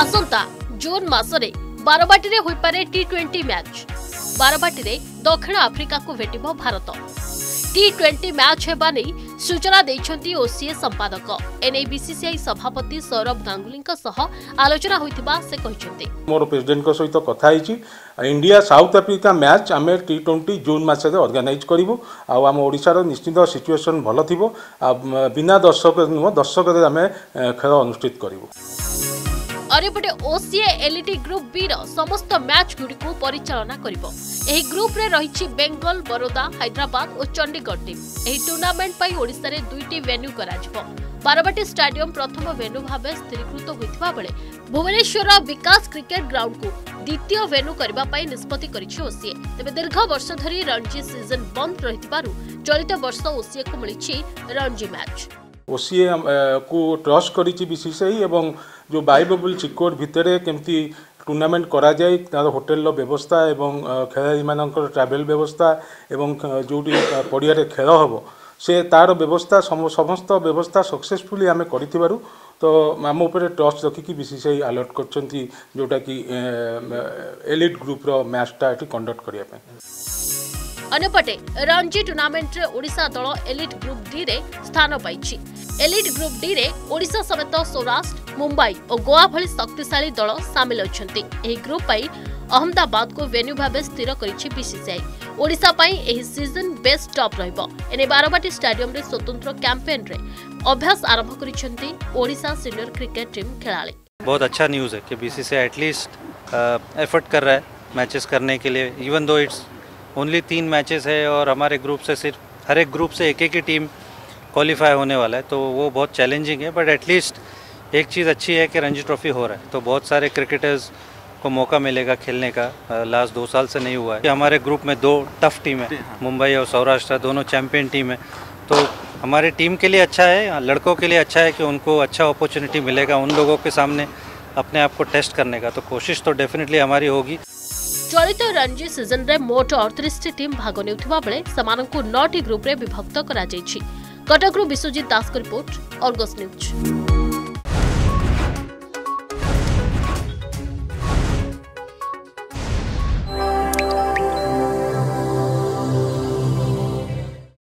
आसंता जून मासरे बाराबाटी रे होई पारे टी20 मैच। बाराबाटी रे दक्षिण आफ्रिका को भेटिबो भारत। टी20 मैच हेबा नै सूचना दैछंती ओसीए संपादक एनए बीसीसीआई सभापति सौरभ गांगुली का सह आलोचना होइतिबा से कहिसेंती। मोर प्रेसिडेंट को सहित कथा हिची इंडिया साउथ आफ्रिका मैच आमे टी20 जून मासरे ऑर्गेनाइज करिवो आ हम ओडिसा रो निश्चित सिचुएशन भलो थिबो आ बिना दर्शक नुह दर्शक रे आमे खेल अनुष्ठित करिवो। अरेपटे ओसीए एलईडी ग्रुप बी रो समस्त मैच गुडिकु परिचालना करिवो। एही ग्रुप रे रहिछि बेंगल, बरोदा, हैदराबाद और चंडीगढ़ टीम। एही टूर्नामेंट पई ओडिसा रे दुईटी वेन्यू कराजिवो। बाराबाटी स्टेडियम प्रथम वेन्यू भाबे स्थिरीकृत होइथिबा बेले भुवनेश्वर विकास क्रिकेट ग्राउंड को द्वितीय वेन्यू करबा पई निष्पत्ति करिछि ओसीए। तबे दीर्घ वर्ष धरि रणजी सीजन बंद रहिथिबारु चलित वर्ष ओसीए को मिलिछि रणजी मैच। ओसीए को ट्रस्ट करिछि बीसीसीआई एवं जो बाइबल चिकोड भितरे केमती टूर्नामेंट करा जाए तार होटेल व्यवस्था एवं खेलाड़ी मान ट्रावेल व्यवस्था एवं जो पड़िया रे खेल हम से तार व्यवस्था समस्त व्यवस्था सक्सेसफुली आम कर तो आम उपर ट्रस्ट रखिकी बीसीसीआई अलर्ट कर जोटा कि एलिट ग्रुप रो मैचटा ये कंडक्ट करने। अन्यपटे रणजी टूर्नामेंट रे ओडिशा दल एलिट ग्रुप डी रे स्थान पाइछि। एलिट ग्रुप डी रे ओडिशा समेत सौराष्ट्र, मुंबई और गोवा भली शक्तिशाली दल शामिल अछंती। एही ग्रुप पाई अहमदाबाद को वेन्यू भाबे स्थिर करिछि बीसीसीआई। ओडिशा पाई एही सीजन बेस्ट टॉप रहइबो। एने बाराबाटी स्टेडियम रे स्वतंत्र कैंपेन रे अभ्यास आरंभ करिछंती ओडिशा सीनियर क्रिकेट टीम खेलाड़ी। बहुत अच्छा न्यूज़ है कि बीसीसीआई एटलीस्ट एफर्ट कर रहा है मैचेस करने के लिए। Even though it's only 3 matches है और हमारे ग्रुप से सिर्फ हर एक ग्रुप से एक एक ही टीम क्वालिफाई होने वाला है तो वो बहुत चैलेंजिंग है। बट एटलीस्ट एक चीज़ अच्छी है कि रणजी ट्रॉफी हो रहा है तो बहुत सारे क्रिकेटर्स को मौका मिलेगा खेलने का। लास्ट 2 साल से नहीं हुआ है। हमारे ग्रुप में 2 टफ टीम है, मुंबई और सौराष्ट्र, दोनों चैम्पियन टीम है तो हमारे टीम के लिए अच्छा है, लड़कों के लिए अच्छा है कि उनको अच्छा अपॉर्चुनिटी मिलेगा उन लोगों के सामने अपने आप को टेस्ट करने का। तो कोशिश तो डेफिनेटली हमारी होगी। चलित रणजी सीजन रे मोट 38 टीम भाग नेउथिबा बेले समानंकु 9 ग्रुप रे विभक्त करा जायछि। कटकरू Biswajit Das report, Argus news.